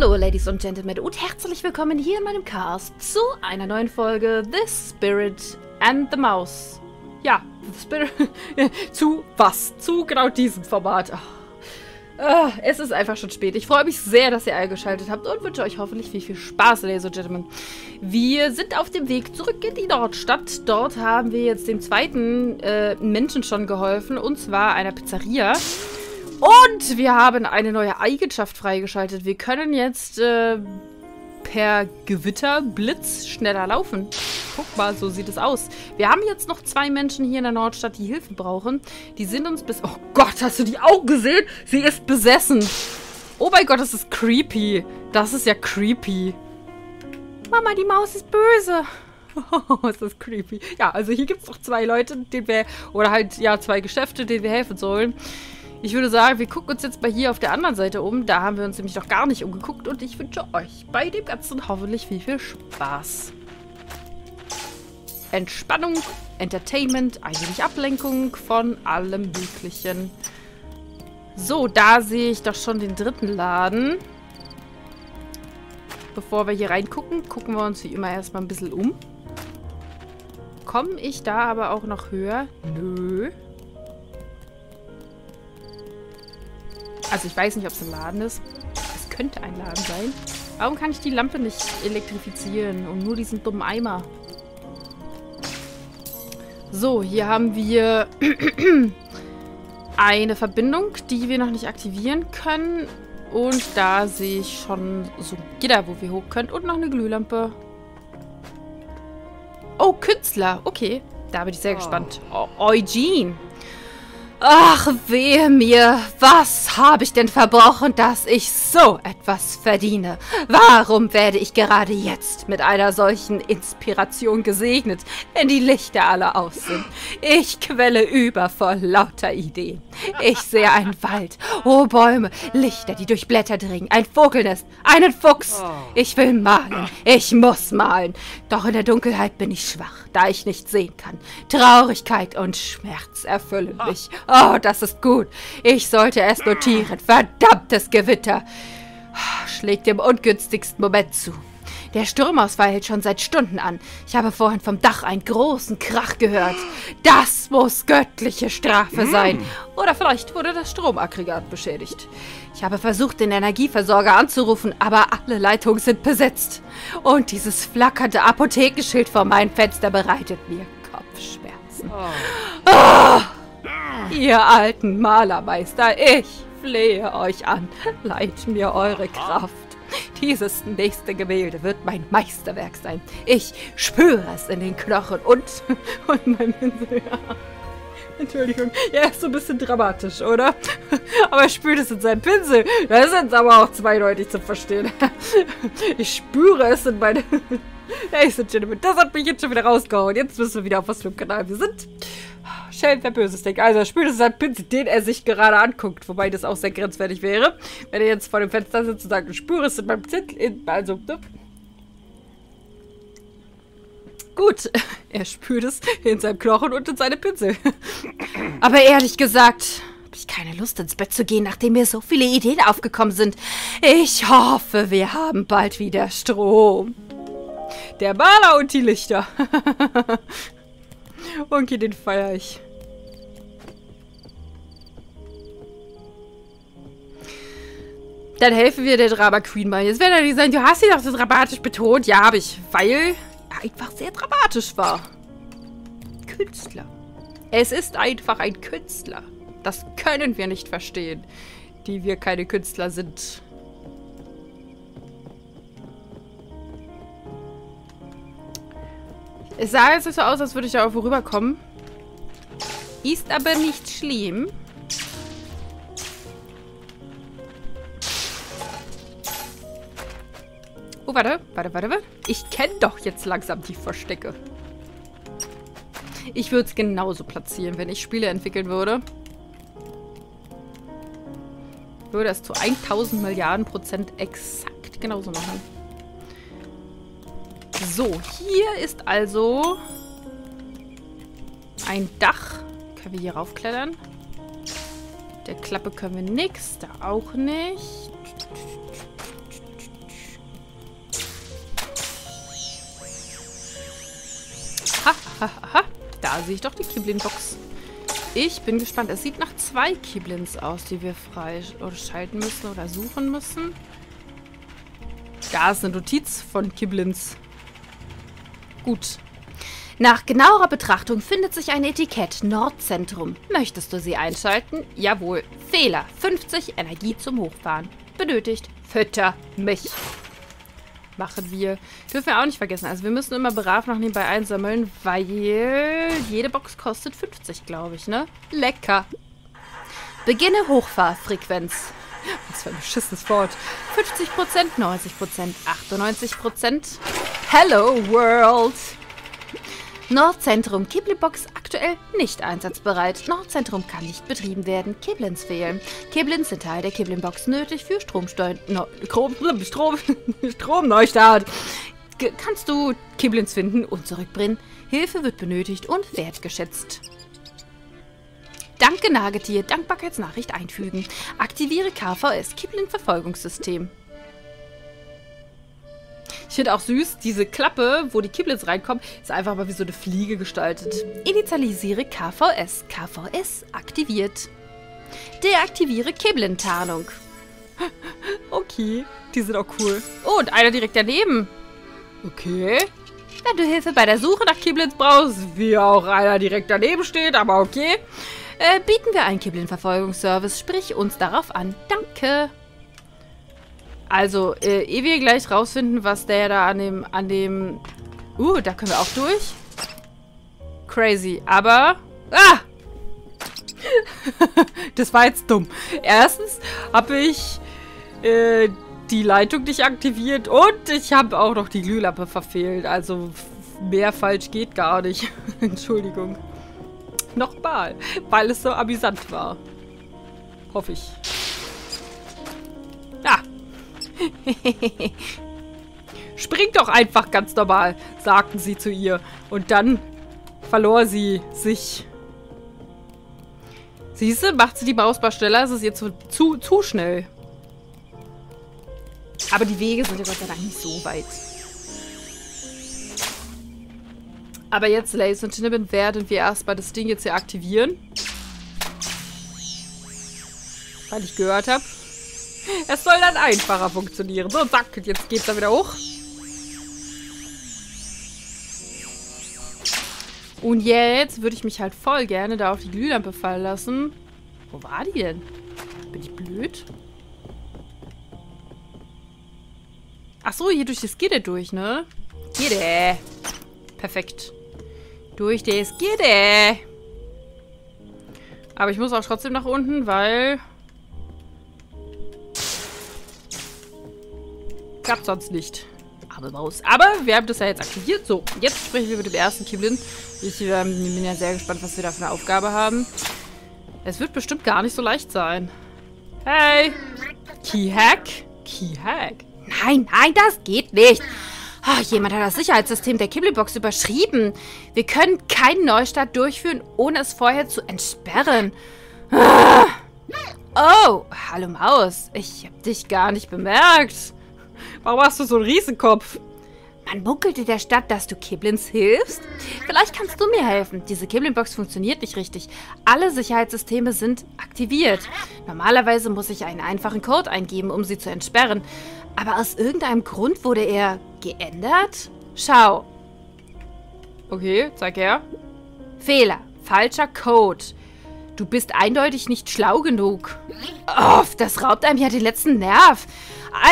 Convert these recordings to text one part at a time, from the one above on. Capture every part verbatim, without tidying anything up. Hallo Ladies und Gentlemen und herzlich willkommen hier in meinem Cast zu einer neuen Folge The Spirit and the Mouse. Ja, The Spirit... zu was? Zu genau diesem Format. Oh. Oh, es ist einfach schon spät. Ich freue mich sehr, dass ihr eingeschaltet habt und wünsche euch hoffentlich viel, viel Spaß, Ladies und Gentlemen. Wir sind auf dem Weg zurück in die Nordstadt. Dort haben wir jetzt dem zweiten äh, Menschen schon geholfen, und zwar einer Pizzeria. Und wir haben eine neue Eigenschaft freigeschaltet. Wir können jetzt äh, per Gewitterblitz schneller laufen. Guck mal, so sieht es aus. Wir haben jetzt noch zwei Menschen hier in der Nordstadt, die Hilfe brauchen. Die sind uns bis... Oh Gott, hast du die Augen gesehen? Sie ist besessen. Oh mein Gott, das ist creepy. Das ist ja creepy. Mama, die Maus ist böse. Oh, ist das creepy. Ja, also hier gibt es noch zwei Leute, denen wir... Oder halt, ja, zwei Geschäfte, denen wir helfen sollen. Ich würde sagen, wir gucken uns jetzt mal hier auf der anderen Seite um. Da haben wir uns nämlich noch gar nicht umgeguckt. Und ich wünsche euch bei dem Ganzen hoffentlich viel, viel Spaß. Entspannung, Entertainment, ein wenig Ablenkung von allem Möglichen. So, da sehe ich doch schon den dritten Laden. Bevor wir hier reingucken, gucken wir uns wie immer erstmal ein bisschen um. Komme ich da aber auch noch höher? Nö. Also ich weiß nicht, ob es ein Laden ist. Es könnte ein Laden sein. Warum kann ich die Lampe nicht elektrifizieren und nur diesen dummen Eimer? So, hier haben wir eine Verbindung, die wir noch nicht aktivieren können. Und da sehe ich schon so ein Gitter, wo wir hoch können. Und noch eine Glühlampe. Oh, Künstler. Okay, da bin ich sehr oh. gespannt. Oh, Eugene. Ach, wehe mir, was habe ich denn verbrochen, dass ich so etwas verdiene? Warum werde ich gerade jetzt mit einer solchen Inspiration gesegnet, wenn die Lichter alle aus sind? Ich quelle über vor lauter Ideen. Ich sehe einen Wald, hohe Bäume, Lichter, die durch Blätter dringen, ein Vogelnest, einen Fuchs. Ich will malen, ich muss malen. Doch in der Dunkelheit bin ich schwach, da ich nicht sehen kann. Traurigkeit und Schmerz erfüllen mich. Oh, das ist gut. Ich sollte es notieren. Verdammtes Gewitter. Schlägt im ungünstigsten Moment zu. Der Sturmausfall hält schon seit Stunden an. Ich habe vorhin vom Dach einen großen Krach gehört. Das muss göttliche Strafe sein. Oder vielleicht wurde das Stromaggregat beschädigt. Ich habe versucht, den Energieversorger anzurufen, aber alle Leitungen sind besetzt. Und dieses flackernde Apothekenschild vor meinem Fenster bereitet mir Kopfschmerzen. Oh. Ihr alten Malermeister, ich flehe euch an, leiht mir eure Kraft. Dieses nächste Gemälde wird mein Meisterwerk sein. Ich spüre es in den Knochen und, und meinem Pinsel. Ja. Entschuldigung, ja, ist so ein bisschen dramatisch, oder? Aber er spürt es in seinem Pinsel. Das ist jetzt aber auch zweideutig zu verstehen. Ich spüre es in meinem... Ladies and Gentlemen, das hat mich jetzt schon wieder rausgehauen. Jetzt wissen wir wieder, auf was für einem Kanal wir sind. Schämt, wer Böses denkt. Also, er spürt es ein Pinsel, den er sich gerade anguckt. Wobei das auch sehr grenzwertig wäre, wenn er jetzt vor dem Fenster sitzt und sagt, ich spüre es in meinem Pinsel. Also, ne? Gut, er spürt es in seinem Knochen und in seinem Pinsel. Aber ehrlich gesagt... Ich habe keine Lust, ins Bett zu gehen, nachdem mir so viele Ideen aufgekommen sind. Ich hoffe, wir haben bald wieder Strom. Der Maler und die Lichter. Okay, den feiere ich. Dann helfen wir der Drama Queen mal. Jetzt werden ja die sagen, du hast sie doch so dramatisch betont. Ja, habe ich, weil er einfach sehr dramatisch war. Künstler. Es ist einfach ein Künstler. Das können wir nicht verstehen, die wir keine Künstler sind. Es sah jetzt nicht so aus, als würde ich da irgendwo rüberkommen. Ist aber nicht schlimm. Oh, warte, warte, warte, warte. Ich kenne doch jetzt langsam die Verstecke. Ich würde es genauso platzieren, wenn ich Spiele entwickeln würde. Würde es zu tausend Milliarden Prozent exakt genauso machen. So, hier ist also ein Dach. Können wir hier raufklettern? Der Klappe können wir nichts, da auch nicht. Aha, aha. Da sehe ich doch die Kiblin-Box. Ich bin gespannt. Es sieht nach zwei Kiblins aus, die wir freischalten müssen oder suchen müssen. Da ist eine Notiz von Kiblins. Gut. Nach genauerer Betrachtung findet sich ein Etikett. Nordzentrum. Möchtest du sie einschalten? Jawohl. Fehler. fünfzig Energie zum Hochfahren. Benötigt. Fütter mich. Machen wir. Dürfen wir auch nicht vergessen. Also wir müssen immer brav noch nebenbei einsammeln, weil jede Box kostet fünfzig, glaube ich, ne? Lecker. Beginne Hochfahrfrequenz. Was für ein beschissenes Wort. fünfzig Prozent, neunzig Prozent, achtundneunzig Prozent. Hello World. Nordzentrum, Kiblin-Box aktuell nicht einsatzbereit. Nordzentrum kann nicht betrieben werden. Kiblins fehlen. Kiblins sind Teil der Kiblin-Box nötig für Stromsteu... No, Strom... Strom... Stromneustart. G- kannst du Kiblins finden und zurückbringen? Hilfe wird benötigt und wertgeschätzt. Danke, Nagetier. Dankbarkeitsnachricht einfügen. Aktiviere K V S, Kiblin-Verfolgungssystem. Ich finde auch süß, diese Klappe, wo die Kiblins reinkommen, ist einfach mal wie so eine Fliege gestaltet. Initialisiere K V S. K V S aktiviert. Deaktiviere Kiblin-Tarnung. Okay, die sind auch cool. Oh, und einer direkt daneben. Okay. Wenn du Hilfe bei der Suche nach Kiblins brauchst, wie auch einer direkt daneben steht, aber okay, äh, bieten wir einen Kiblin-Verfolgungsservice. Sprich uns darauf an. Danke. Also, äh, ehe wir gleich rausfinden, was der da an dem, an dem... Uh, da können wir auch durch. Crazy, aber... Ah! Das war jetzt dumm. Erstens habe ich äh, die Leitung nicht aktiviert und ich habe auch noch die Glühlampe verfehlt. Also, mehr falsch geht gar nicht. Entschuldigung. Nochmal, weil es so amüsant war. Hoffe ich. Ah! Spring doch einfach ganz normal, sagten sie zu ihr. Und dann verlor sie sich. Siehst du, macht sie die Mausbar schneller, ist es jetzt zu, zu, zu schnell. Aber die Wege sind ja Gott sei Dank nicht so weit. Aber jetzt, Ladies and Gentlemen, werden wir erstmal das Ding jetzt hier aktivieren. Weil ich gehört habe. Es soll dann einfacher funktionieren. So, zack, jetzt geht's da wieder hoch. Und jetzt würde ich mich halt voll gerne da auf die Glühlampe fallen lassen. Wo war die denn? Bin ich blöd? Ach so, hier durch das Gitter durch, ne? Gitter. Perfekt. Durch das Gitter. Aber ich muss auch trotzdem nach unten, weil... Gab sonst nicht. Aber Maus. Aber wir haben das ja jetzt aktiviert. So, jetzt sprechen wir mit dem ersten Kiblin. Ich ähm, bin ja sehr gespannt, was wir da für eine Aufgabe haben. Es wird bestimmt gar nicht so leicht sein. Hey! Kihack? Kihack? Nein, nein, das geht nicht. Oh, jemand hat das Sicherheitssystem der Kiblin-Box überschrieben. Wir können keinen Neustart durchführen, ohne es vorher zu entsperren. Oh, hallo Maus. Ich hab dich gar nicht bemerkt. Warum hast du so einen Riesenkopf? Man munkelt in der Stadt, dass du Kiblins hilfst. Vielleicht kannst du mir helfen. Diese Kiblin-Box funktioniert nicht richtig. Alle Sicherheitssysteme sind aktiviert. Normalerweise muss ich einen einfachen Code eingeben, um sie zu entsperren. Aber aus irgendeinem Grund wurde er geändert? Schau. Okay, zeig her. Fehler. Falscher Code. Du bist eindeutig nicht schlau genug. Oh, das raubt einem ja den letzten Nerv.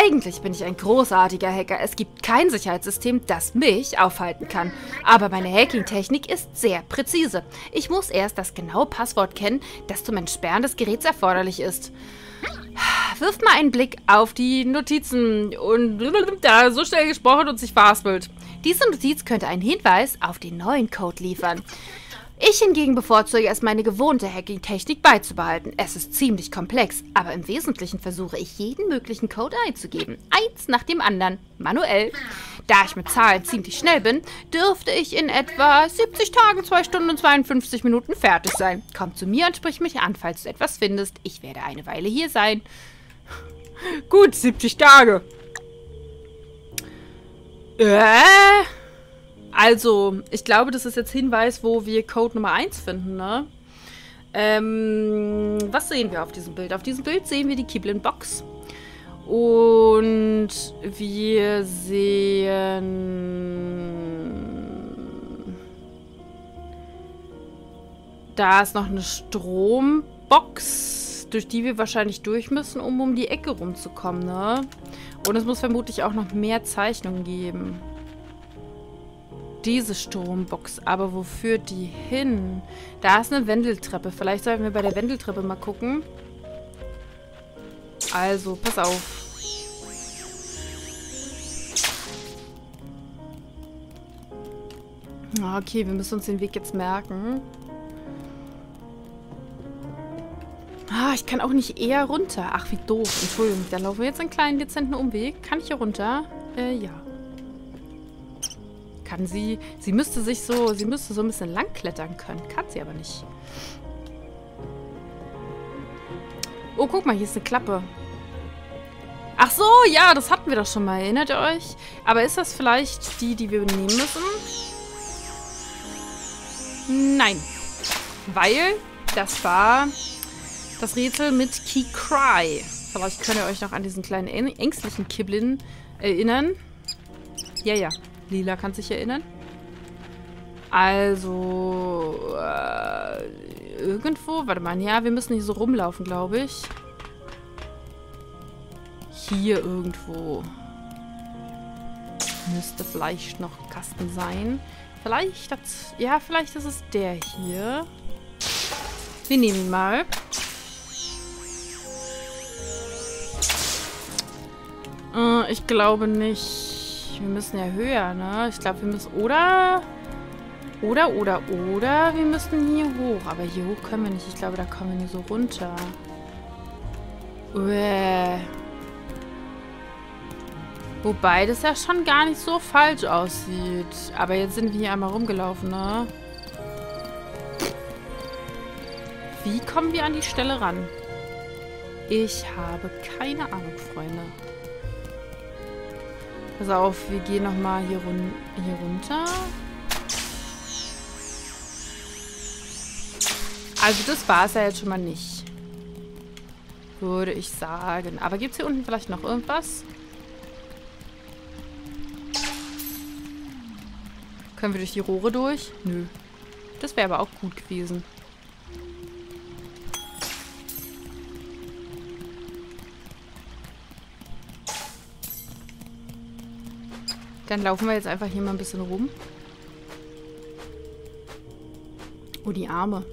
Eigentlich bin ich ein großartiger Hacker. Es gibt kein Sicherheitssystem, das mich aufhalten kann. Aber meine Hacking-Technik ist sehr präzise. Ich muss erst das genaue Passwort kennen, das zum Entsperren des Geräts erforderlich ist. Wirf mal einen Blick auf die Notizen. Und da so schnell gesprochen und sich verhaspelt. Diese Notiz könnte einen Hinweis auf den neuen Code liefern. Ich hingegen bevorzuge es, meine gewohnte Hacking-Technik beizubehalten. Es ist ziemlich komplex, aber im Wesentlichen versuche ich, jeden möglichen Code einzugeben. Eins nach dem anderen. Manuell. Da ich mit Zahlen ziemlich schnell bin, dürfte ich in etwa siebzig Tagen, zwei Stunden und zweiundfünfzig Minuten fertig sein. Komm zu mir und sprich mich an, falls du etwas findest. Ich werde eine Weile hier sein. Gut, siebzig Tage. Äh... Also, ich glaube, das ist jetzt Hinweis, wo wir Code Nummer eins finden, ne? Ähm, was sehen wir auf diesem Bild? Auf diesem Bild sehen wir die Kiblin-Box. Und wir sehen... Da ist noch eine Strombox, durch die wir wahrscheinlich durch müssen, um um die Ecke rumzukommen, ne? Und es muss vermutlich auch noch mehr Zeichnungen geben. Diese Strombox, aber wo führt die hin? Da ist eine Wendeltreppe. Vielleicht sollten wir bei der Wendeltreppe mal gucken. Also, pass auf. Okay, wir müssen uns den Weg jetzt merken. Ah, ich kann auch nicht eher runter. Ach, wie doof. Entschuldigung, dann laufen wir jetzt einen kleinen, dezenten Umweg. Kann ich hier runter? Äh, ja. Kann sie... Sie müsste sich so... Sie müsste so ein bisschen lang klettern können. Kann sie aber nicht. Oh, guck mal, hier ist eine Klappe. Ach so, ja, das hatten wir doch schon mal. Erinnert ihr euch? Aber ist das vielleicht die, die wir nehmen müssen? Nein. Weil das war das Rätsel mit Key Cry. Vielleicht könnt ihr euch noch an diesen kleinen ängstlichen Kiblin erinnern. Ja, ja. Lila kann sich erinnern. Also, äh, irgendwo, warte mal, ja, wir müssen hier so rumlaufen, glaube ich. Hier irgendwo. Müsste vielleicht noch ein Kasten sein. Vielleicht, das, ja, vielleicht ist es der hier. Wir nehmen ihn mal. Äh, ich glaube nicht. Wir müssen ja höher, ne? Ich glaube, wir müssen... Oder... Oder, oder, oder... Wir müssen hier hoch. Aber hier hoch können wir nicht. Ich glaube, da kommen wir nur so runter. Uäh. Wobei das ja schon gar nicht so falsch aussieht. Aber jetzt sind wir hier einmal rumgelaufen, ne? Wie kommen wir an die Stelle ran? Ich habe keine Ahnung, Freunde. Pass auf, wir gehen nochmal hier, run hier runter. Also das war es ja jetzt schon mal nicht. Würde ich sagen. Aber gibt es hier unten vielleicht noch irgendwas? Können wir durch die Rohre durch? Nö. Das wäre aber auch gut gewesen. Dann laufen wir jetzt einfach hier mal ein bisschen rum. Oh, die Arme.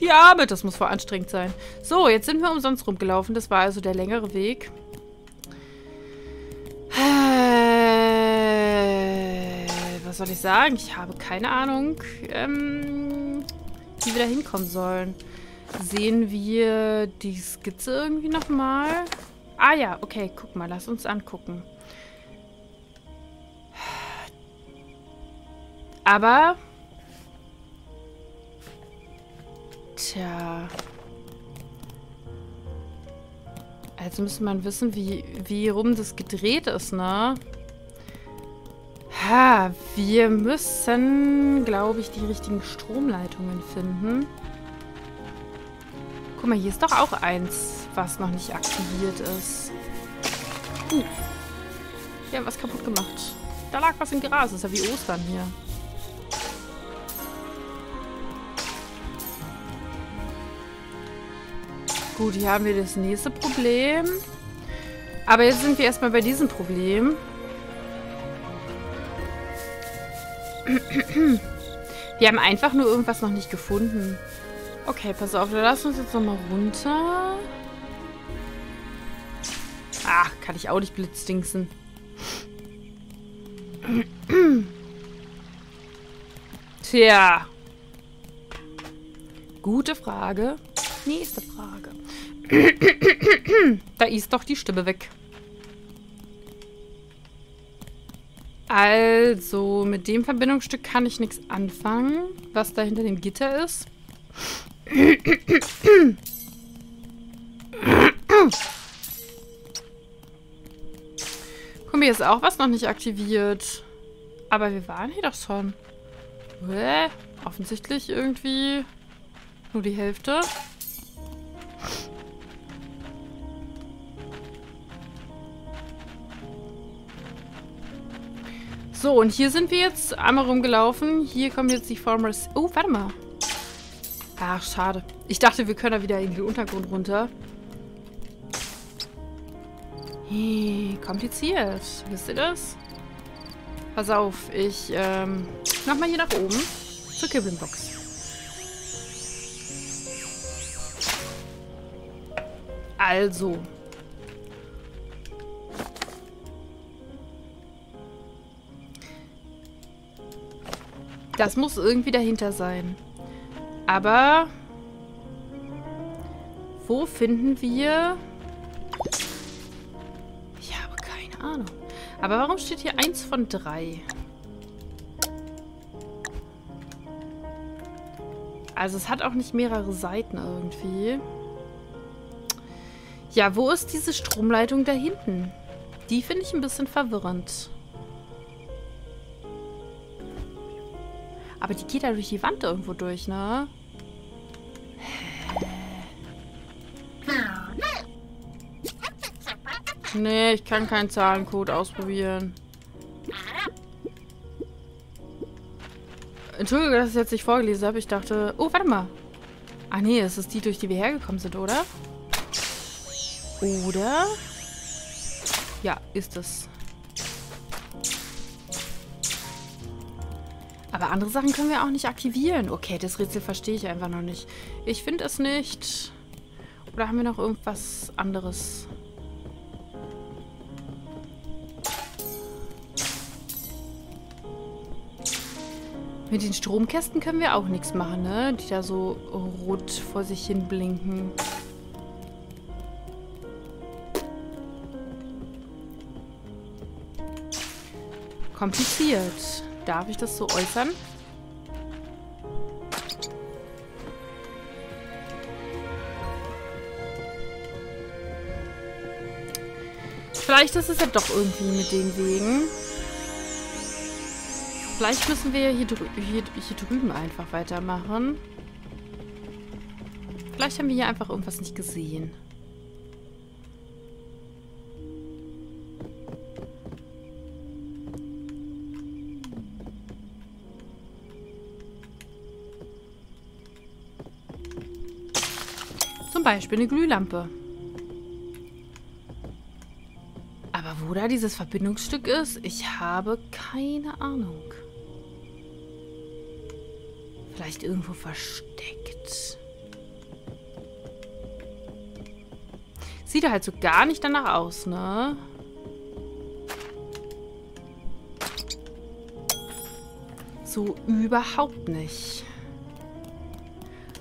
Die Arme! Das muss voll anstrengend sein. So, jetzt sind wir umsonst rumgelaufen. Das war also der längere Weg. Was soll ich sagen? Ich habe keine Ahnung, ähm, wie wir da hinkommen sollen. Sehen wir die Skizze irgendwie nochmal? Ah ja, okay, guck mal. Lass uns angucken. Aber, tja, also müsste man wissen, wie, wie rum das gedreht ist, ne? Ha, wir müssen, glaube ich, die richtigen Stromleitungen finden. Guck mal, hier ist doch auch eins, was noch nicht aktiviert ist. Uh, wir haben was kaputt gemacht. Da lag was im Gras, das ist ja wie Ostern hier. Gut, hier haben wir das nächste Problem. Aber jetzt sind wir erstmal bei diesem Problem. Wir haben einfach nur irgendwas noch nicht gefunden. Okay, pass auf, wir lassen uns jetzt nochmal runter. Ach, kann ich auch nicht blitzdingsen. Tja. Gute Frage. Nächste Frage. Da ist doch die Stimme weg. Also, mit dem Verbindungsstück kann ich nichts anfangen, was da hinter dem Gitter ist. Guck mal, hier ist auch was noch nicht aktiviert. Aber wir waren hier doch schon. Hä? Offensichtlich irgendwie nur die Hälfte. So, und hier sind wir jetzt einmal rumgelaufen. Hier kommen jetzt die Farmers. Oh, warte mal. Ach, schade. Ich dachte, wir können da wieder in den Untergrund runter. Hey, kompliziert. Wisst ihr das? Pass auf, ich ähm, mach mal hier nach oben zur Kiblin-Box. Also. Das muss irgendwie dahinter sein. Aber wo finden wir... Ich habe keine Ahnung. Aber warum steht hier eins von drei? Also es hat auch nicht mehrere Seiten irgendwie. Ja, wo ist diese Stromleitung da hinten? Die finde ich ein bisschen verwirrend. Aber die geht da durch die Wand irgendwo durch, ne? Nee, ich kann keinen Zahlencode ausprobieren. Entschuldige, dass ich jetzt nicht vorgelesen habe. Ich dachte... Oh, warte mal. Ah nee, das ist die, durch die wir hergekommen sind, oder? Oder? Ja, ist es. Aber andere Sachen können wir auch nicht aktivieren. Okay, das Rätsel verstehe ich einfach noch nicht. Ich finde es nicht. Oder haben wir noch irgendwas anderes? Mit den Stromkästen können wir auch nichts machen, ne? Die da so rot vor sich hin blinken. Kompliziert. Darf ich das so äußern? Vielleicht ist es ja doch irgendwie mit den Wegen. Vielleicht müssen wir hier, drü hier, hier drüben einfach weitermachen. Vielleicht haben wir hier einfach irgendwas nicht gesehen. Beispiel eine Glühlampe. Aber wo da dieses Verbindungsstück ist, ich habe keine Ahnung. Vielleicht irgendwo versteckt. Sieht halt so gar nicht danach aus, ne? So überhaupt nicht.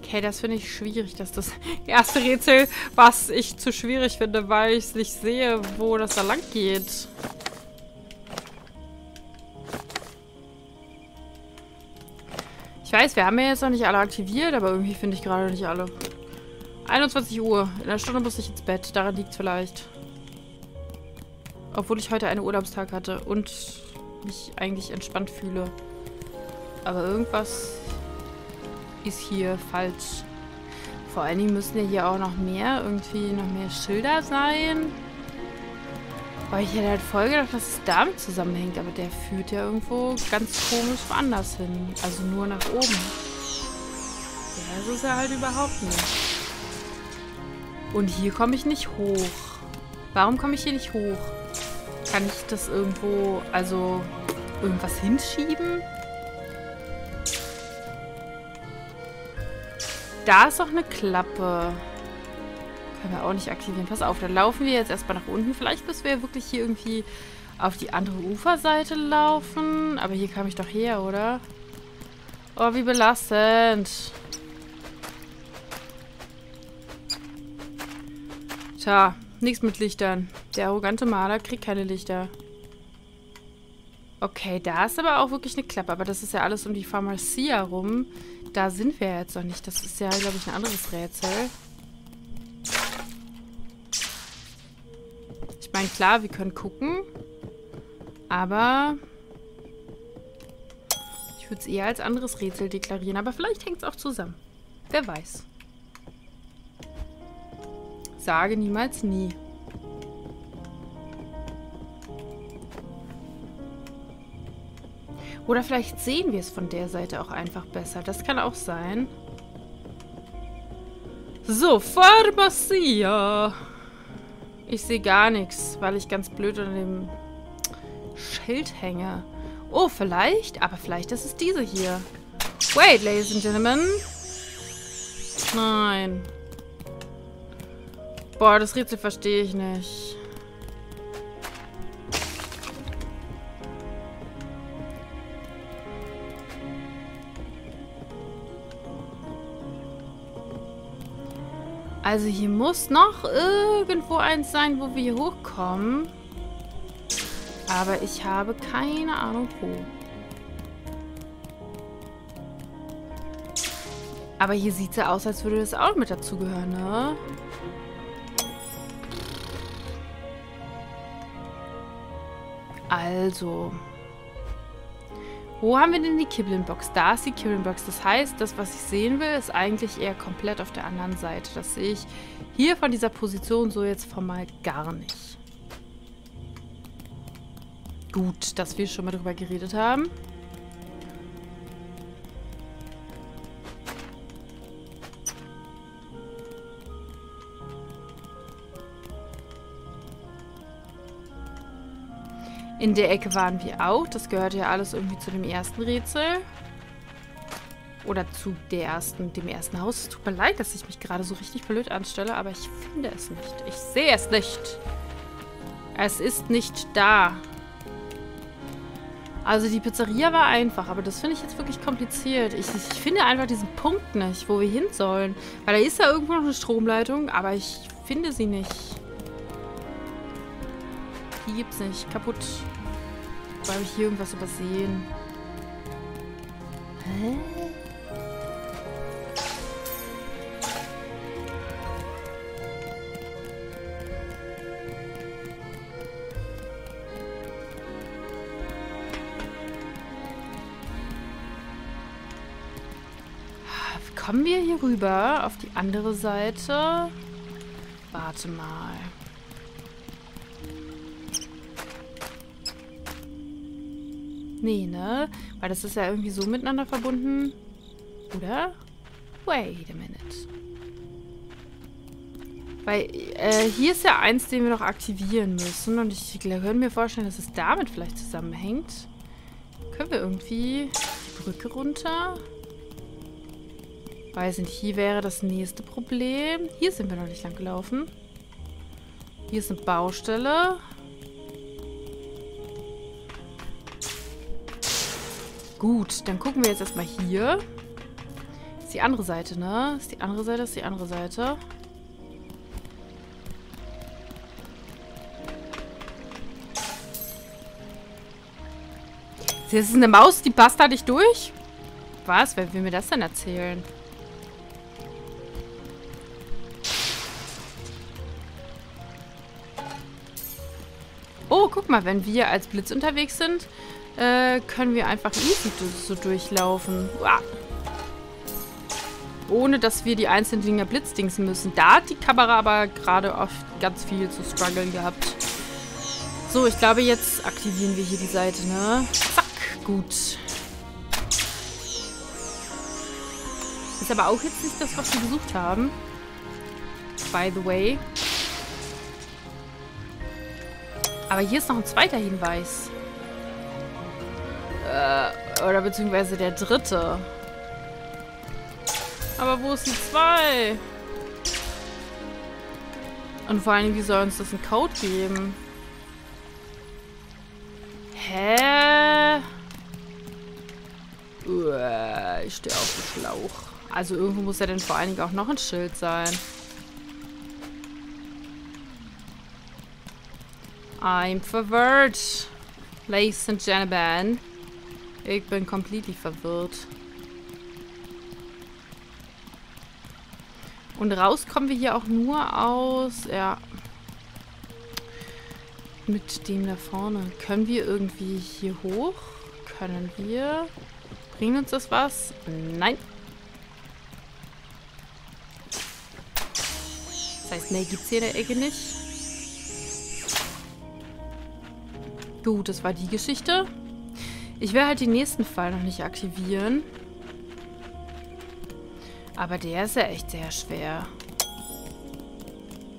Okay, das finde ich schwierig, dass das erste Rätsel, was ich zu schwierig finde, weil ich es nicht sehe, wo das da lang geht. Ich weiß, wir haben ja jetzt noch nicht alle aktiviert, aber irgendwie finde ich gerade nicht alle. einundzwanzig Uhr. In einer Stunde muss ich ins Bett. Daran liegt es vielleicht. Obwohl ich heute einen Urlaubstag hatte und mich eigentlich entspannt fühle. Aber irgendwas... ist hier falsch. Vor allen Dingen müssen ja hier auch noch mehr, irgendwie noch mehr Schilder sein. Weil ich hätte halt voll gedacht, dass es damit zusammenhängt, aber der führt ja irgendwo ganz komisch woanders hin. Also nur nach oben. Ja, das ist ja halt überhaupt nicht. Und hier komme ich nicht hoch. Warum komme ich hier nicht hoch? Kann ich das irgendwo, also irgendwas hinschieben? Da ist doch eine Klappe. Können wir auch nicht aktivieren. Pass auf, dann laufen wir jetzt erstmal nach unten. Vielleicht müssen wir wirklich hier irgendwie auf die andere Uferseite laufen. Aber hier kam ich doch her, oder? Oh, wie belastend. Tja, nichts mit Lichtern. Der arrogante Maler kriegt keine Lichter. Okay, da ist aber auch wirklich eine Klappe. Aber das ist ja alles um die Pharmazie herum. Da sind wir jetzt noch nicht. Das ist ja, glaube ich, ein anderes Rätsel. Ich meine, klar, wir können gucken. Aber würde es eher als anderes Rätsel deklarieren, aber vielleicht hängt es auch zusammen. Wer weiß. Sage niemals nie. Oder vielleicht sehen wir es von der Seite auch einfach besser. Das kann auch sein. So, Pharmacia. Ich sehe gar nichts, weil ich ganz blöd an dem Schild hänge. Oh, vielleicht? Aber vielleicht ist es diese hier. Wait, ladies and gentlemen. Nein. Boah, das Rätsel verstehe ich nicht. Also hier muss noch irgendwo eins sein, wo wir hier hochkommen. Aber ich habe keine Ahnung wo. Aber hier sieht es ja aus, als würde das auch mit dazugehören, ne? Also. Wo haben wir denn die Kiblin-Box? Da ist die Kiblin-Box. Das heißt, das, was ich sehen will, ist eigentlich eher komplett auf der anderen Seite. Das sehe ich hier von dieser Position so jetzt formal gar nicht. Gut, dass wir schon mal drüber geredet haben. In der Ecke waren wir auch. Das gehört ja alles irgendwie zu dem ersten Rätsel. Oder zu der ersten, dem ersten Haus. Es tut mir leid, dass ich mich gerade so richtig blöd anstelle, aber ich finde es nicht. Ich sehe es nicht. Es ist nicht da. Also die Pizzeria war einfach, aber das finde ich jetzt wirklich kompliziert. Ich, ich finde einfach diesen Punkt nicht, wo wir hin sollen. Weil da ist ja irgendwo noch eine Stromleitung, aber ich finde sie nicht. Die gibt's nicht. Kaputt. Weil ich hier irgendwas übersehen. Hä? Kommen wir hier rüber auf die andere Seite? Warte mal. Nee, ne? Weil das ist ja irgendwie so miteinander verbunden. Oder? Wait a minute. Weil äh, hier ist ja eins, den wir noch aktivieren müssen. Und ich könnte mir vorstellen, dass es damit vielleicht zusammenhängt. Können wir irgendwie die Brücke runter? Weiß nicht, hier wäre das nächste Problem. Hier sind wir noch nicht lang gelaufen. Hier ist eine Baustelle. Gut, dann gucken wir jetzt erstmal hier. Ist die andere Seite, ne? Ist die andere Seite, ist die andere Seite. Das ist eine Maus, die passt da nicht durch? Was? Wer will mir das denn erzählen? Oh, guck mal, wenn wir als Blitz unterwegs sind, äh, können wir einfach easy so durchlaufen. Uah. Ohne, dass wir die einzelnen Dinger blitzdingsen müssen. Da hat die Kamera aber gerade oft ganz viel zu strugglen gehabt. So, ich glaube, jetzt aktivieren wir hier die Seite, ne? Zack, gut. Ist aber auch jetzt nicht das, was wir gesucht haben. By the way. Aber hier ist noch ein zweiter Hinweis. Äh, oder beziehungsweise der dritte. Aber wo ist die zwei? Und vor allem, wie soll uns das einen Code geben? Hä? Uah, ich stehe auf dem Schlauch. Also irgendwo muss ja dann vor allen Dingen auch noch ein Schild sein. I'm verwirrt. Ladies and Gentlemen. Ich bin completely verwirrt. Und raus kommen wir hier auch nur aus... Ja. Mit dem da vorne. Können wir irgendwie hier hoch? Können wir... Bringt uns das was? Nein. Das heißt, mehr gibt's hier in der Ecke nicht. Gut, das war die Geschichte. Ich werde halt den nächsten Fall noch nicht aktivieren. Aber der ist ja echt sehr schwer.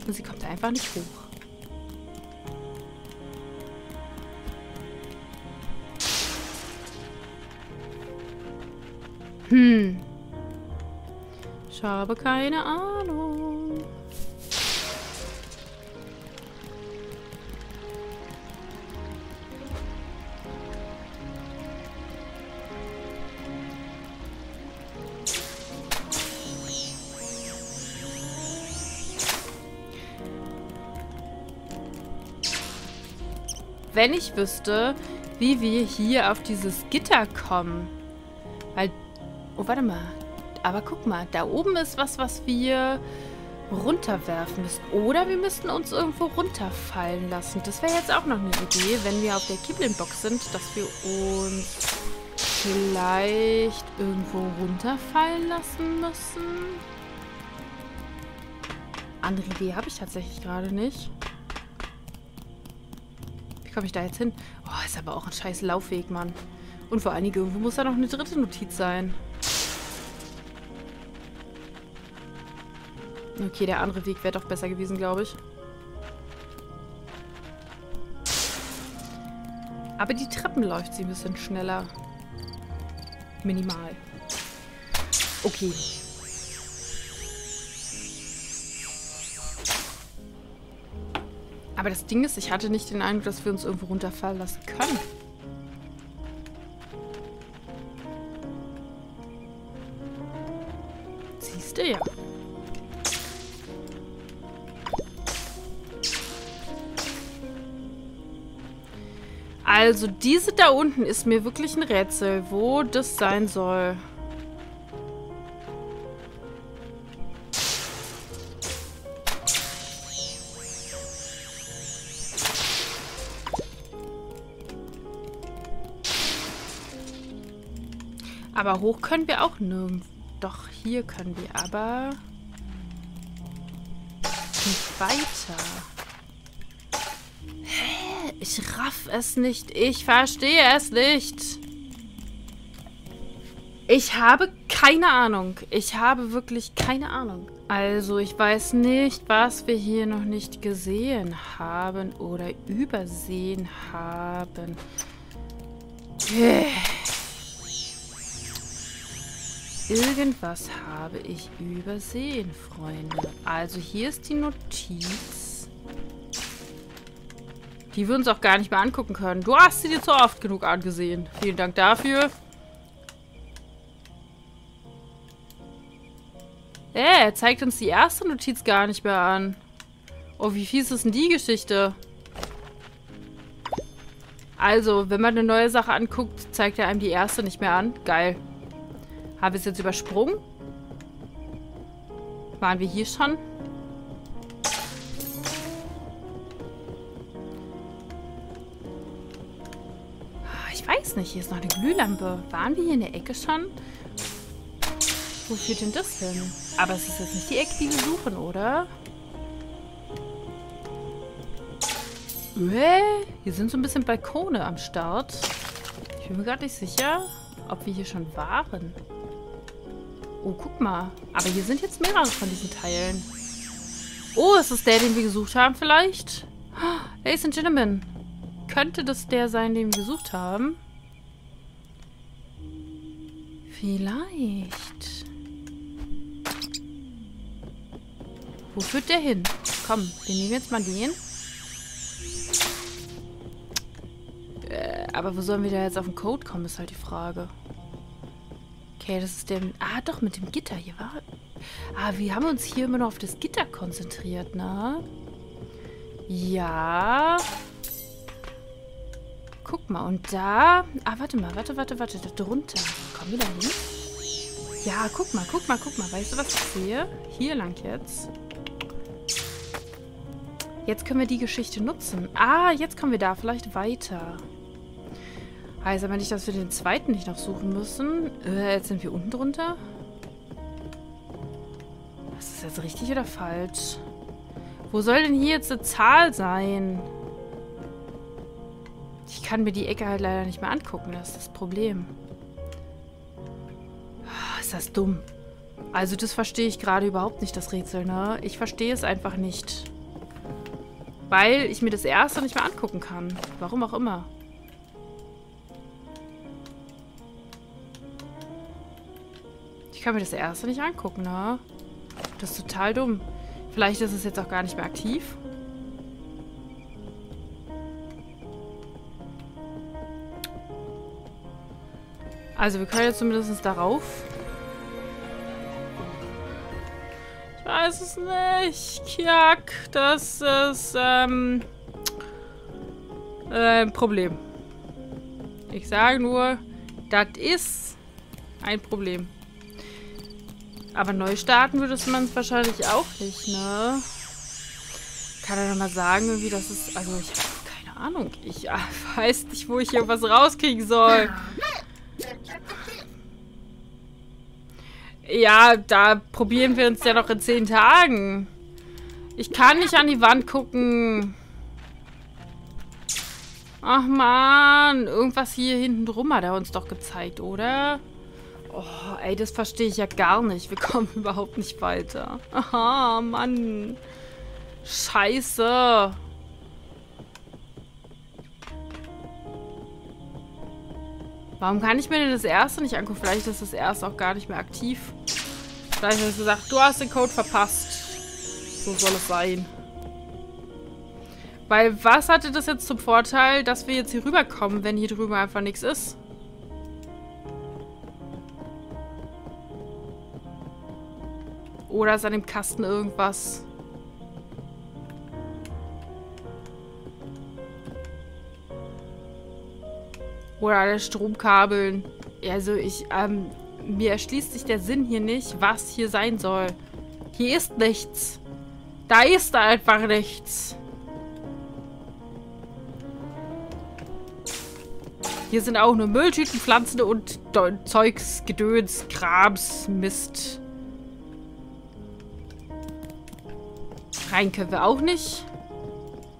Und sie kommt einfach nicht hoch. Hm. Ich habe keine Ahnung. Wenn ich wüsste, wie wir hier auf dieses Gitter kommen. Weil, oh, warte mal. Aber guck mal, da oben ist was, was wir runterwerfen müssen. Oder wir müssten uns irgendwo runterfallen lassen. Das wäre jetzt auch noch eine Idee, wenn wir auf der Kiblin-Box sind, dass wir uns vielleicht irgendwo runterfallen lassen müssen. Andere Idee habe ich tatsächlich gerade nicht. Komme ich da jetzt hin? Oh, ist aber auch ein scheiß Laufweg, Mann. Und vor allen Dingen, irgendwo muss da noch eine dritte Notiz sein. Okay, der andere Weg wäre doch besser gewesen, glaube ich. Aber die Treppen läuft sie ein bisschen schneller. Minimal. Okay. Aber das Ding ist, ich hatte nicht den Eindruck, dass wir uns irgendwo runterfallen lassen können. Siehst du ja. Also diese da unten ist mir wirklich ein Rätsel, wo das sein soll. Aber hoch können wir auch nirgendwo. Doch, hier können wir aber nicht weiter. Hä? Ich raff es nicht. Ich verstehe es nicht. Ich habe keine Ahnung. Ich habe wirklich keine Ahnung. Also, ich weiß nicht, was wir hier noch nicht gesehen haben oder übersehen haben. Hä? Irgendwas habe ich übersehen, Freunde. Also hier ist die Notiz. Die wir uns auch gar nicht mehr angucken können. Du hast sie dir zu oft genug angesehen. Vielen Dank dafür. Äh, er zeigt uns die erste Notiz gar nicht mehr an. Oh, wie fies ist denn die Geschichte? Also, wenn man eine neue Sache anguckt, zeigt er einem die erste nicht mehr an. Geil. Haben wir es jetzt übersprungen? Waren wir hier schon? Ich weiß nicht, hier ist noch eine Glühlampe. Waren wir hier in der Ecke schon? Wo führt denn das hin? Aber es ist jetzt nicht die Ecke, die wir suchen, oder? Hier sind so ein bisschen Balkone am Start. Ich bin mir gerade nicht sicher, ob wir hier schon waren. Oh, guck mal. Aber hier sind jetzt mehrere von diesen Teilen. Oh, ist das der, den wir gesucht haben vielleicht? Oh, Ladies and Gentlemen. Könnte das der sein, den wir gesucht haben? Vielleicht. Wo führt der hin? Komm, wir nehmen jetzt mal den. Äh, aber wo sollen wir da jetzt auf den Code kommen, ist halt die Frage. Okay, das ist der... Ah, doch, mit dem Gitter hier war... Ah, wir haben uns hier immer noch auf das Gitter konzentriert, ne? Ja. Guck mal, und da... Ah, warte mal, warte, warte, warte, da drunter. Komm wieder hin. Ja, guck mal, guck mal, guck mal. Weißt du, was ich sehe? Hier lang jetzt. Jetzt können wir die Geschichte nutzen. Ah, jetzt kommen wir da vielleicht weiter. Heißt aber nicht, dass wir den zweiten nicht noch suchen müssen. Äh, jetzt sind wir unten drunter. Was ist jetzt richtig oder falsch? Wo soll denn hier jetzt eine Zahl sein? Ich kann mir die Ecke halt leider nicht mehr angucken. Das ist das Problem. Ist das dumm. Also das verstehe ich gerade überhaupt nicht, das Rätsel, ne? Ich verstehe es einfach nicht. Weil ich mir das erste nicht mehr angucken kann. Warum auch immer. Ich kann mir das erste nicht angucken, ne? Das ist total dumm. Vielleicht ist es jetzt auch gar nicht mehr aktiv. Also wir können jetzt zumindest darauf. Ich weiß es nicht. Kihack, das ist ähm, äh, ein Problem. Ich sage nur, das ist ein Problem. Aber neu starten würde man es wahrscheinlich auch nicht, ne? Kann er nochmal sagen, irgendwie, das ist. Also ich habe keine Ahnung. Ich äh, weiß nicht, wo ich hier was rauskriegen soll. Ja, da probieren wir uns ja noch in zehn Tagen. Ich kann nicht an die Wand gucken. Ach man, irgendwas hier hinten drum hat er uns doch gezeigt, oder? Oh, ey, das verstehe ich ja gar nicht. Wir kommen überhaupt nicht weiter. Aha, Mann. Scheiße. Warum kann ich mir denn das erste nicht angucken? Vielleicht ist das erste auch gar nicht mehr aktiv. Vielleicht hast du gesagt, du hast den Code verpasst. So soll es sein. Weil was hatte das jetzt zum Vorteil, dass wir jetzt hier rüberkommen, wenn hier drüben einfach nichts ist? Oder ist an dem Kasten irgendwas? Oder an den Stromkabeln. Also ich, ähm, mir erschließt sich der Sinn hier nicht, was hier sein soll. Hier ist nichts. Da ist einfach nichts. Hier sind auch nur Mülltüten, Pflanzen und Zeugs, Gedöns, Krams, Mist. Rein können wir auch nicht.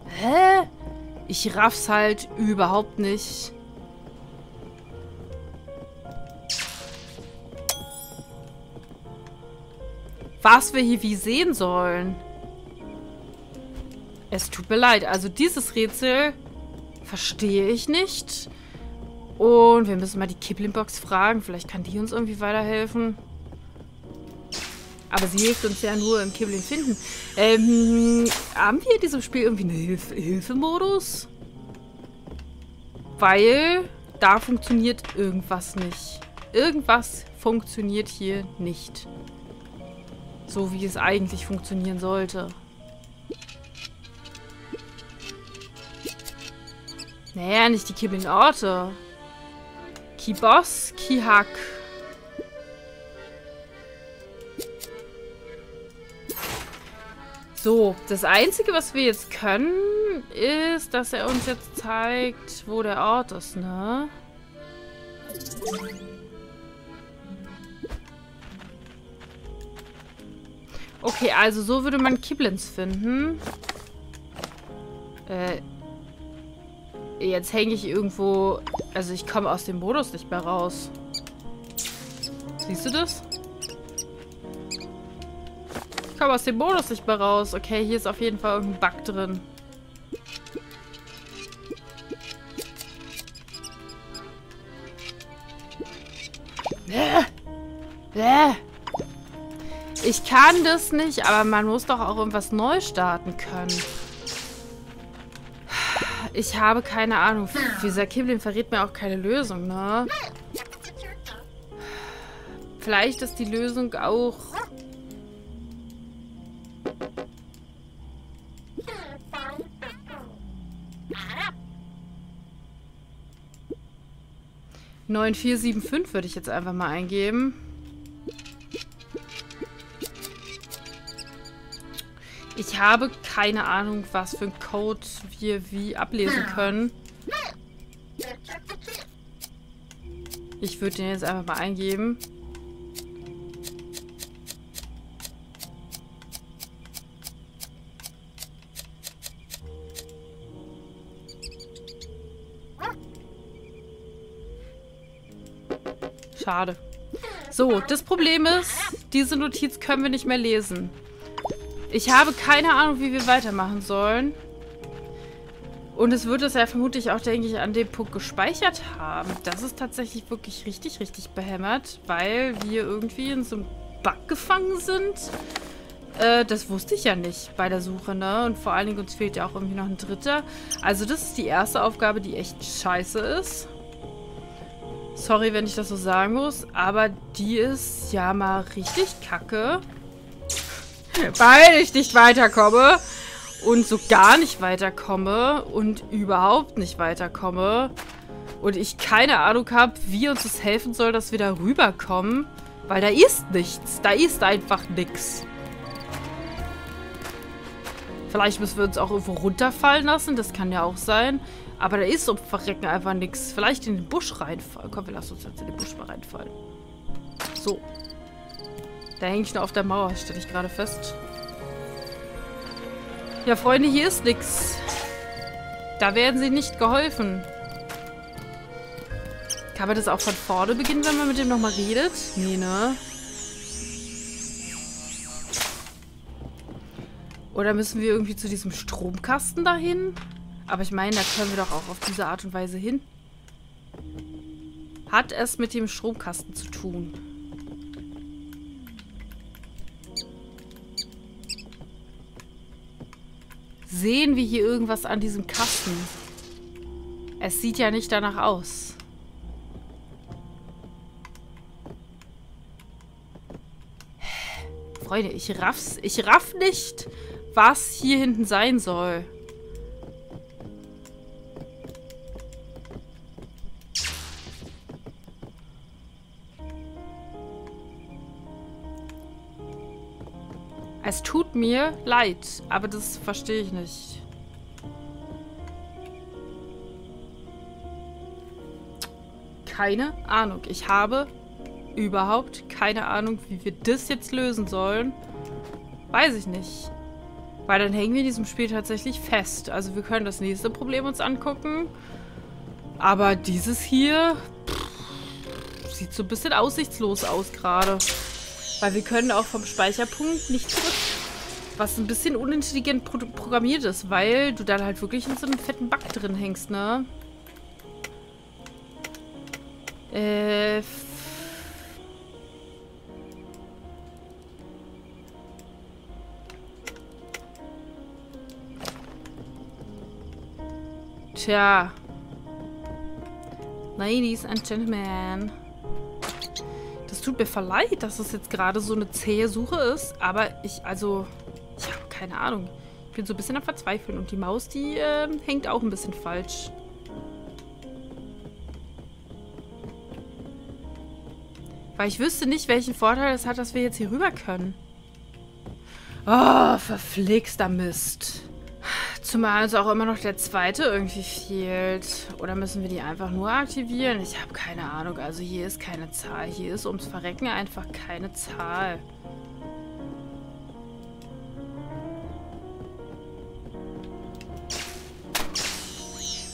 Hä? Ich raff's halt überhaupt nicht. Was wir hier wie sehen sollen. Es tut mir leid. Also dieses Rätsel verstehe ich nicht. Und wir müssen mal die Kiblin-Box fragen. Vielleicht kann die uns irgendwie weiterhelfen. Aber sie hilft uns ja nur im Kiblin finden. Ähm, haben wir in diesem Spiel irgendwie einen Hilf- Hilfemodus? Weil da funktioniert irgendwas nicht. Irgendwas funktioniert hier nicht. So wie es eigentlich funktionieren sollte. Naja, nicht die Kiblin-Orte. Kibos, Kihack. So, das Einzige, was wir jetzt können, ist, dass er uns jetzt zeigt, wo der Ort ist, ne? Okay, also so würde man Kiblins finden. Äh, jetzt hänge ich irgendwo... Also ich komme aus dem Modus nicht mehr raus. Siehst du das? Ich komme aus dem Modus nicht mehr raus. Okay, hier ist auf jeden Fall irgendein Bug drin. Äh, äh. Ich kann das nicht, aber man muss doch auch irgendwas neu starten können. Ich habe keine Ahnung. Dieser Kiblin verrät mir auch keine Lösung, ne? Vielleicht ist die Lösung auch... neun vier sieben fünf würde ich jetzt einfach mal eingeben. Ich habe keine Ahnung, was für einen Code wir wie ablesen können. Ich würde den jetzt einfach mal eingeben. Schade. So, das Problem ist, diese Notiz können wir nicht mehr lesen. Ich habe keine Ahnung, wie wir weitermachen sollen. Und es wird es ja vermutlich auch, denke ich, an dem Punkt gespeichert haben. Das ist tatsächlich wirklich richtig, richtig behämmert, weil wir irgendwie in so einem Bug gefangen sind. Äh, das wusste ich ja nicht bei der Suche, ne? Und vor allen Dingen, uns fehlt ja auch irgendwie noch ein dritter. Also das ist die erste Aufgabe, die echt scheiße ist. Sorry, wenn ich das so sagen muss, aber die ist ja mal richtig kacke. Weil ich nicht weiterkomme und so gar nicht weiterkomme und überhaupt nicht weiterkomme und ich keine Ahnung habe, wie uns das helfen soll, dass wir da rüberkommen, weil da ist nichts. Da ist einfach nichts. Vielleicht müssen wir uns auch irgendwo runterfallen lassen, das kann ja auch sein. Aber da ist um Verrecken einfach nichts. Vielleicht in den Busch reinfallen. Komm, wir lassen uns jetzt in den Busch mal reinfallen. So. Da hänge ich noch auf der Mauer, stelle ich gerade fest. Ja, Freunde, hier ist nichts. Da werden sie nicht geholfen. Kann man das auch von vorne beginnen, wenn man mit dem nochmal redet? Nee, ne? Oder müssen wir irgendwie zu diesem Stromkasten dahin? Aber ich meine, da können wir doch auch auf diese Art und Weise hin. Hat es mit dem Stromkasten zu tun? Sehen wir hier irgendwas an diesem Kasten? Es sieht ja nicht danach aus. Freunde, ich raff's. Ich raff nicht, was hier hinten sein soll. Es tut mir leid, aber das verstehe ich nicht. Keine Ahnung. Ich habe überhaupt keine Ahnung, wie wir das jetzt lösen sollen. Weiß ich nicht. Weil dann hängen wir in diesem Spiel tatsächlich fest. Also wir können das nächste Problem uns angucken. Aber dieses hier pff, sieht so ein bisschen aussichtslos aus gerade. Weil wir können auch vom Speicherpunkt nicht zurück, was ein bisschen unintelligent pro programmiert ist, weil du dann halt wirklich in so einem fetten Bug drin hängst, ne? Äh... Tja. Ladies and Gentlemen. Das tut mir verleid, dass es jetzt gerade so eine zähe Suche ist, aber ich, also, ich habe keine Ahnung. Ich bin so ein bisschen am Verzweifeln und die Maus, die äh, hängt auch ein bisschen falsch. Weil ich wüsste nicht, welchen Vorteil es hat, dass wir jetzt hier rüber können. Oh, verflixter Mist. Zumal uns auch immer noch der zweite irgendwie fehlt. Oder müssen wir die einfach nur aktivieren? Ich habe keine Ahnung. Also hier ist keine Zahl. Hier ist ums Verrecken einfach keine Zahl.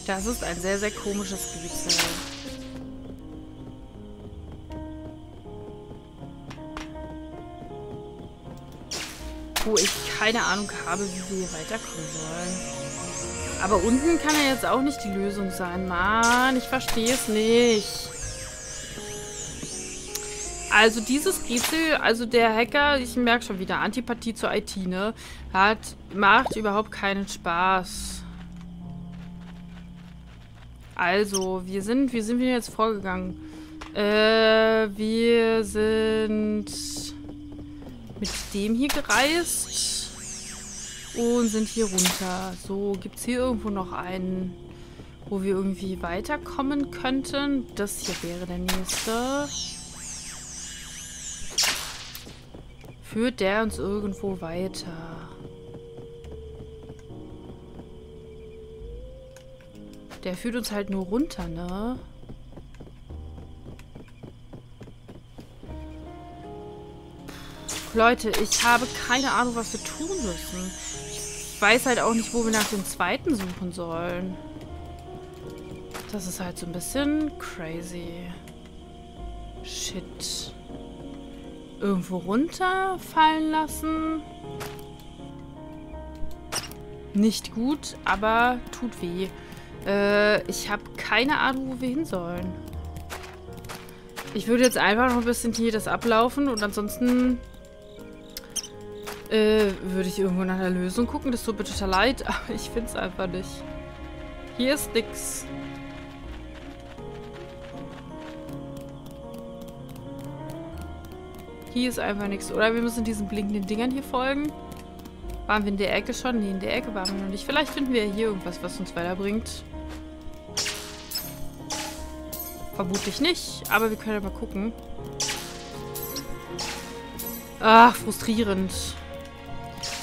Das ist ein sehr, sehr komisches Gewitter. Wo ich keine Ahnung habe, wie wir hier weiterkommen sollen. Aber unten kann ja jetzt auch nicht die Lösung sein. Mann, ich verstehe es nicht. Also dieses Rätsel, also der Hacker, ich merke schon wieder, Antipathie zur I T, ne? Hat, macht überhaupt keinen Spaß. Also, wir sind, wie sind wir jetzt vorgegangen? Äh, wir sind... mit dem hier gereist und sind hier runter. So, gibt es hier irgendwo noch einen, wo wir irgendwie weiterkommen könnten? Das hier wäre der nächste. Führt der uns irgendwo weiter? Der führt uns halt nur runter, ne? Leute, ich habe keine Ahnung, was wir tun müssen. Ich weiß halt auch nicht, wo wir nach dem zweiten suchen sollen. Das ist halt so ein bisschen crazy. Shit. Irgendwo runterfallen lassen. Nicht gut, aber tut weh. Äh, ich habe keine Ahnung, wo wir hin sollen. Ich würde jetzt einfach noch ein bisschen hier das ablaufen und ansonsten äh, würde ich irgendwo nach der Lösung gucken. Das tut mir total leid, aber ich finde es einfach nicht. Hier ist nix. Hier ist einfach nichts. Oder wir müssen diesen blinkenden Dingern hier folgen. Waren wir in der Ecke schon? Nee, in der Ecke waren wir noch nicht. Vielleicht finden wir hier irgendwas, was uns weiterbringt. Vermutlich nicht, aber wir können ja mal gucken. Ach, frustrierend.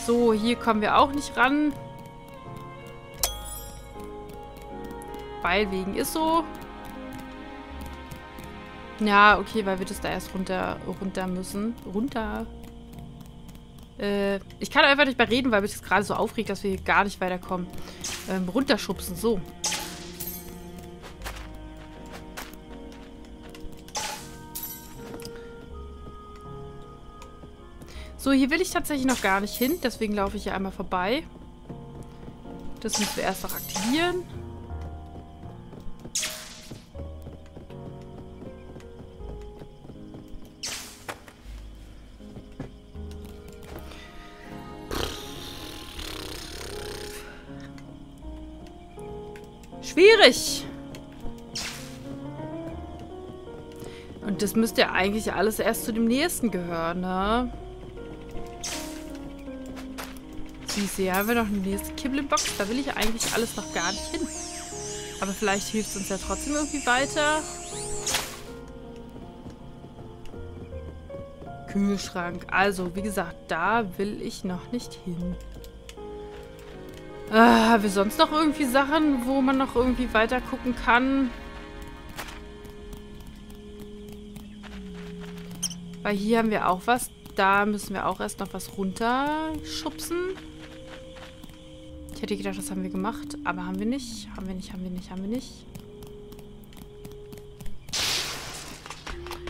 So, hier kommen wir auch nicht ran. Weil wegen ist so. Ja, okay, weil wir das da erst runter, runter müssen. Runter. Äh, ich kann einfach nicht mehr reden, weil mich das gerade so aufregt, dass wir hier gar nicht weiterkommen. Ähm, runterschubsen, so. So, hier will ich tatsächlich noch gar nicht hin, deswegen laufe ich hier einmal vorbei. Das müssen wir erst noch aktivieren. Schwierig. Und das müsste ja eigentlich alles erst zu dem nächsten gehören, ne? Siehst du, hier haben wir noch eine nächste Kiblin-Box. Da will ich eigentlich alles noch gar nicht hin. Aber vielleicht hilft es uns ja trotzdem irgendwie weiter. Kühlschrank. Also, wie gesagt, da will ich noch nicht hin. Ah, haben wir sonst noch irgendwie Sachen, wo man noch irgendwie weiter gucken kann? Weil hier haben wir auch was. Da müssen wir auch erst noch was runterschubsen. Ich hätte gedacht, das haben wir gemacht. Aber haben wir nicht. Haben wir nicht, haben wir nicht, haben wir nicht.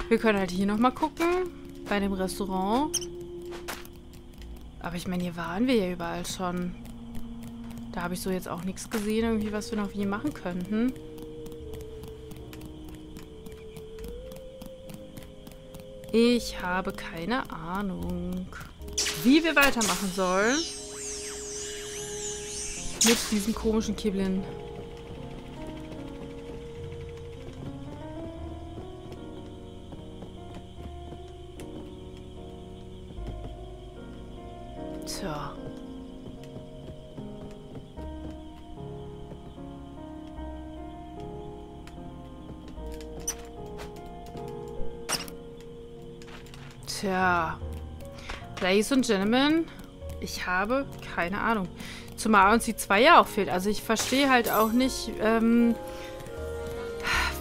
Wir können halt hier nochmal gucken. Bei dem Restaurant. Aber ich meine, hier waren wir ja überall schon. Da habe ich so jetzt auch nichts gesehen, irgendwie, was wir noch hier machen könnten. Ich habe keine Ahnung, wie wir weitermachen sollen mit diesem komischen Kiblin. Tja. Tja, Ladies and Gentlemen, ich habe keine Ahnung. Zumal uns die zwei ja auch fehlt. Also ich verstehe halt auch nicht, ähm,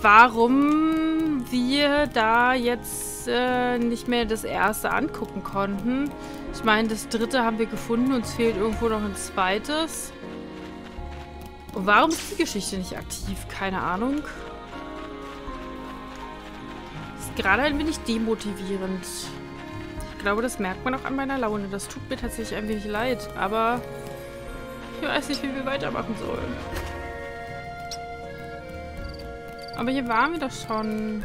warum wir da jetzt äh, nicht mehr das erste angucken konnten. Ich meine, das dritte haben wir gefunden, uns fehlt irgendwo noch ein zweites. Und warum ist die Geschichte nicht aktiv? Keine Ahnung. Ist gerade ein wenig demotivierend. Ich glaube, das merkt man auch an meiner Laune. Das tut mir tatsächlich ein wenig leid, aber ich weiß nicht, wie wir weitermachen sollen. Aber hier waren wir doch schon.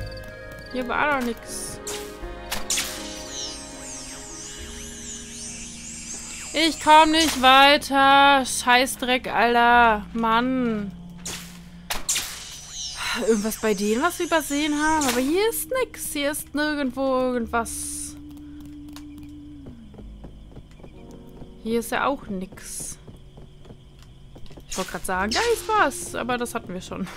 Hier war doch nichts. Ich komme nicht weiter. Scheißdreck, Alter. Mann. Irgendwas bei denen, was wir übersehen haben. Aber hier ist nichts. Hier ist nirgendwo irgendwas. Hier ist ja auch nix. Ich wollte gerade sagen, da ist was, aber das hatten wir schon.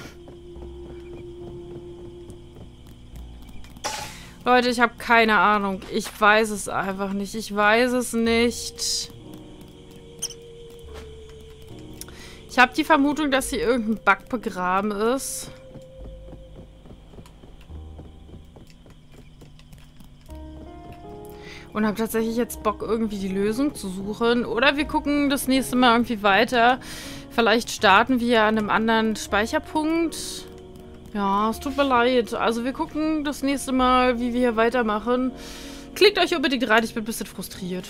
Leute, ich habe keine Ahnung. Ich weiß es einfach nicht. Ich weiß es nicht. Ich habe die Vermutung, dass hier irgendein Bug begraben ist. und habe tatsächlich jetzt Bock, irgendwie die Lösung zu suchen. Oder wir gucken das nächste Mal irgendwie weiter. Vielleicht starten wir an einem anderen Speicherpunkt. Ja, es tut mir leid. Also wir gucken das nächste Mal, wie wir hier weitermachen. Klickt euch unbedingt rein, ich bin ein bisschen frustriert.